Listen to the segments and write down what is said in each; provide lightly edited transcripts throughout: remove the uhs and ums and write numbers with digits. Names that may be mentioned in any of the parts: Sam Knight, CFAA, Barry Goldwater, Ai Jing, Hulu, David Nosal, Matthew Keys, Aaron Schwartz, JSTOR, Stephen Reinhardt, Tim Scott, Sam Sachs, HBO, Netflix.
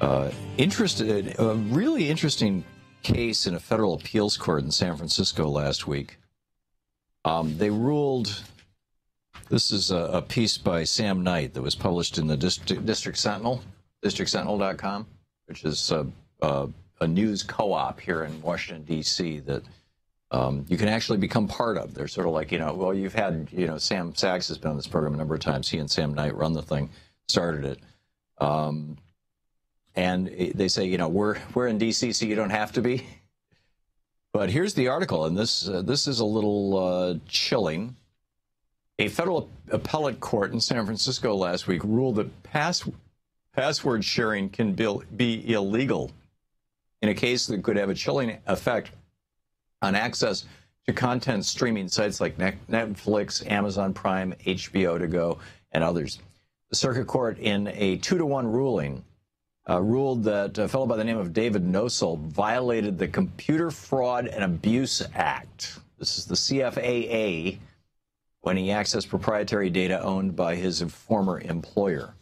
a really interesting case in a federal appeals court in San Francisco last week. They ruled, this is a piece by Sam Knight that was published in the District Sentinel, districtsentinel.com, which is a news co-op here in Washington, D.C. that you can actually become part of. They're sort of like, well, you've had, Sam Sachs has been on this program a number of times. He and Sam Knight run the thing, started it. And they say, we're in D.C., so you don't have to be. But here's the article, and this is a little chilling. A federal appellate court in San Francisco last week ruled that password sharing can be illegal in a case that could have a chilling effect on access to content streaming sites like Netflix, Amazon Prime, HBO To Go, and others. The circuit court, in a 2-to-1 ruling, ruled that a fellow by the name of David Nosal violated the Computer Fraud and Abuse Act. This is the CFAA, when he accessed proprietary data owned by his former employer.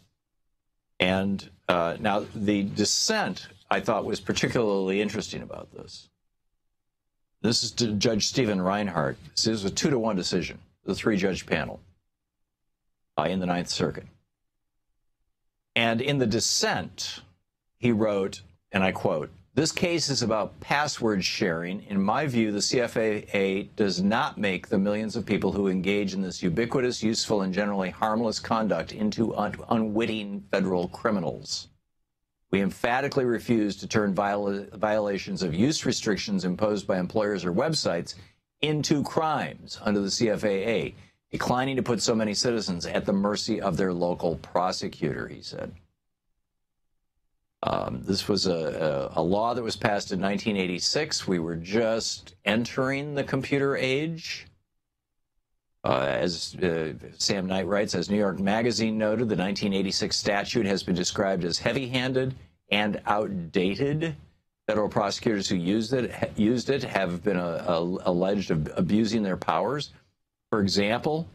And now the dissent, I thought, was particularly interesting about this. This is to Judge Stephen Reinhardt. This is a 2-to-1 decision, the 3-judge panel in the Ninth Circuit. And in the dissent, he wrote, and I quote, "This case is about password sharing. In my view, the CFAA does not make the millions of people who engage in this ubiquitous, useful, and generally harmless conduct into unwitting federal criminals. We emphatically refuse to turn violations of use restrictions imposed by employers or websites into crimes under the CFAA, declining to put so many citizens at the mercy of their local prosecutor," he said. This was a law that was passed in 1986. We were just entering the computer age. As Sam Knight writes, as New York Magazine noted, the 1986 statute has been described as heavy-handed and outdated. Federal prosecutors who used it have been alleged of abusing their powers. For example,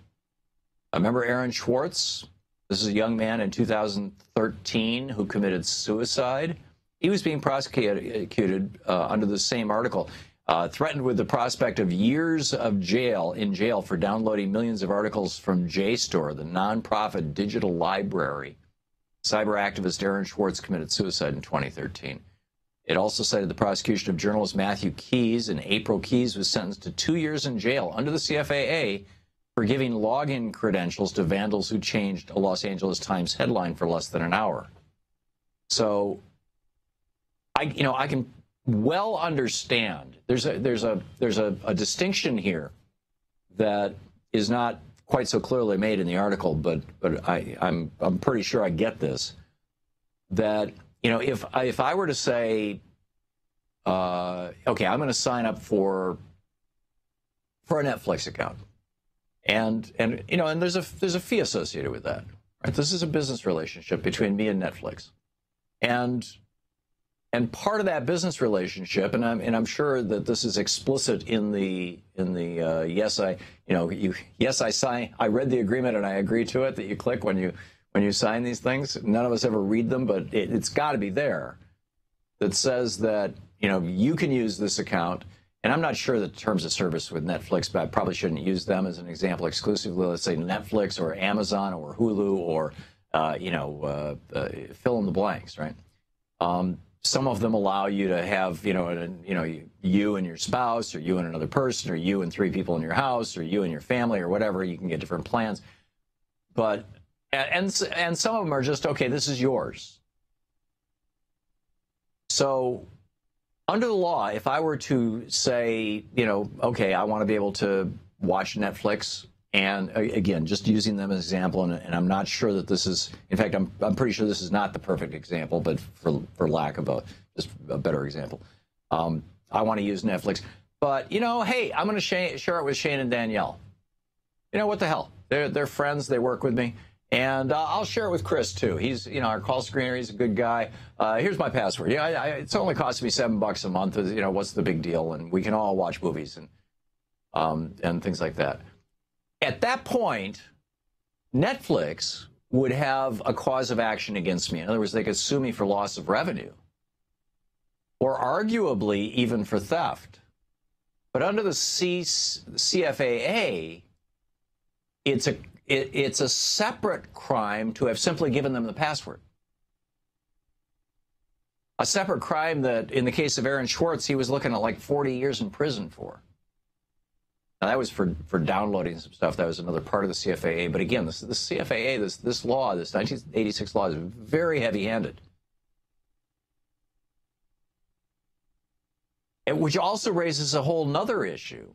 remember Aaron Schwartz? This is a young man in 2013 who committed suicide. He was being prosecuted under the same article. Threatened with the prospect of years of jail for downloading millions of articles from JSTOR, the nonprofit digital library. Cyber activist Aaron Schwartz committed suicide in 2013. It also cited the prosecution of journalist Matthew Keys. In April, Keys was sentenced to 2 years in jail under the CFAA for giving login credentials to vandals who changed a Los Angeles Times headline for less than an hour. So, I can well understand there's a distinction here that is not quite so clearly made in the article, but I'm pretty sure I get this, that if I were to say, okay, I'm going to sign up for a Netflix account, and and there's a fee associated with that, right? This is a business relationship between me and Netflix, and part of that business relationship, and I'm sure that this is explicit in the I read the agreement and I agree to it that you click when you sign these things. None of us ever read them, but it's got to be there, that says that you can use this account. And I'm not sure the terms of service with Netflix, but I probably shouldn't use them as an example exclusively. Let's say Netflix or Amazon or Hulu or fill in the blanks, right? Some of them allow you to have, you and your spouse, or you and another person, or you and 3 people in your house, or you and your family, or whatever. You can get different plans. But, and some of them are just, okay, this is yours. So under the law, if I were to say, okay, I want to be able to watch Netflix, and again, just using them as an example, and I'm not sure that this is, in fact, I'm pretty sure this is not the perfect example, but for lack of just a better example, I want to use Netflix. But, hey, I'm going to share it with Shane and Danielle. What the hell? They're friends. They work with me. And I'll share it with Chris, too. He's, our call screener. He's a good guy. Here's my password. It's only cost me $7 a month. What's the big deal? And we can all watch movies and things like that. At that point, Netflix would have a cause of action against me. In other words, they could sue me for loss of revenue or arguably even for theft. But under the CFAA, it's a separate crime to have simply given them the password. A separate crime that, in the case of Aaron Schwartz, he was looking at like 40 years in prison for. Now, that was for downloading some stuff. That was another part of the CFAA. But again, the CFAA, this law, this 1986 law, is very heavy-handed, which also raises a whole nother issue.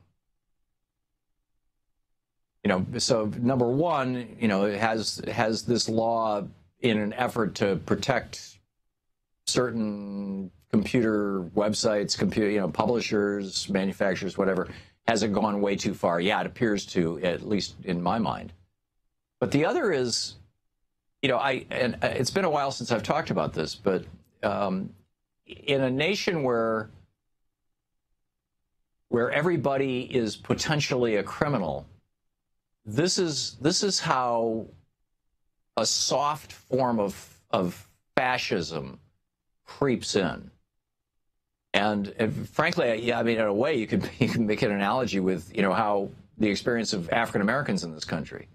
You know, so number one, you know, it has this law in an effort to protect certain computer websites, publishers, manufacturers, whatever. Has it gone way too far? Yeah, it appears to, at least in my mind. But the other is, you know, and it's been a while since I've talked about this, but in a nation where everybody is potentially a criminal, this is how a soft form of fascism creeps in. And frankly, yeah, I mean, in a way, you can make an analogy with, you know, how the experience of African Americans in this country.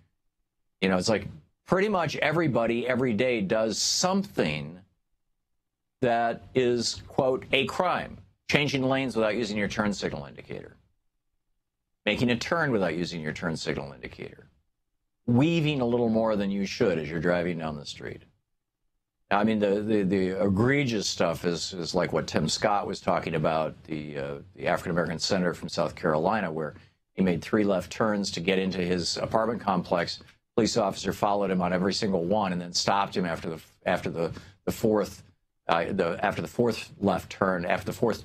You know, it's like pretty much everybody every day does something that is, quote, a crime. Changing lanes without using your turn signal indicator. Making a turn without using your turn signal indicator. Weaving a little more than you should as you're driving down the street. I mean, the egregious stuff is like what Tim Scott was talking about, the African-American senator from South Carolina, where he made 3 left turns to get into his apartment complex. Police officer followed him on every single one, and then stopped him after the fourth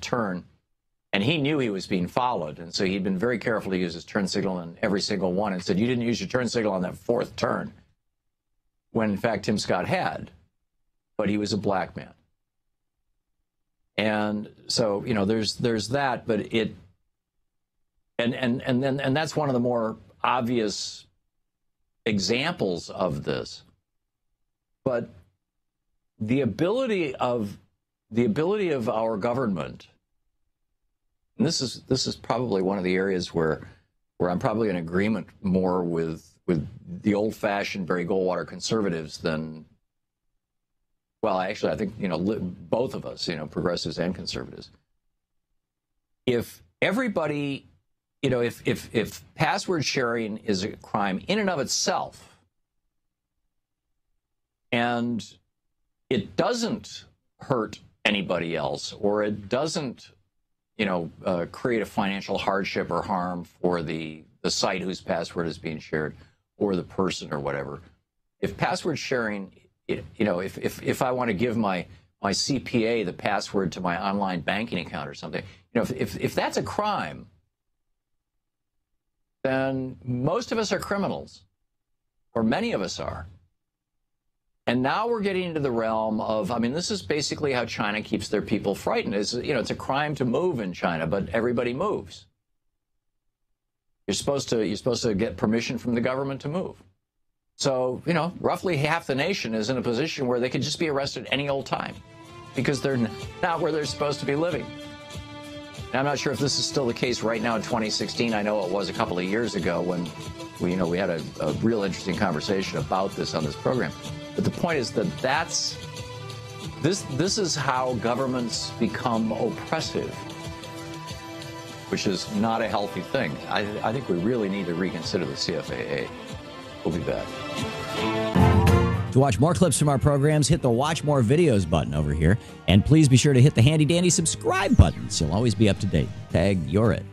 turn, and he knew he was being followed, and so he'd been very careful to use his turn signal on every single one, and said, "You didn't use your turn signal on that 4th turn," when in fact Tim Scott had. But he was a black man. And so, you know, there's that, but and that's one of the more obvious examples of this. But the ability of our government, and this is probably one of the areas where I'm probably in agreement more with the old-fashioned Barry Goldwater conservatives than, well, actually, I think, you know, both of us, you know, progressives and conservatives. If everybody, you know, if password sharing is a crime in and of itself, and it doesn't hurt anybody else, or it doesn't, you know, create a financial hardship or harm for the site whose password is being shared, or the person or whatever, if password sharing, you know, if I want to give my CPA the password to my online banking account or something, you know, if that's a crime, then most of us are criminals, or many of us are. And now we're getting into the realm of, I mean, this is basically how China keeps their people frightened. Is, you know, it's a crime to move in China, but everybody moves. You're supposed to get permission from the government to move. So, you know, roughly half the nation is in a position where they could just be arrested any old time because they're not where they're supposed to be living. And I'm not sure if this is still the case right now in 2016. I know it was a couple of years ago when we, you know, we had a real interesting conversation about this on this program. But the point is that this is how governments become oppressive, which is not a healthy thing. I think we really need to reconsider the CFAA. We'll be back. To watch more clips from our programs, hit the Watch More Videos button over here. And please be sure to hit the handy dandy subscribe button so you'll always be up to date. Tag, you're it.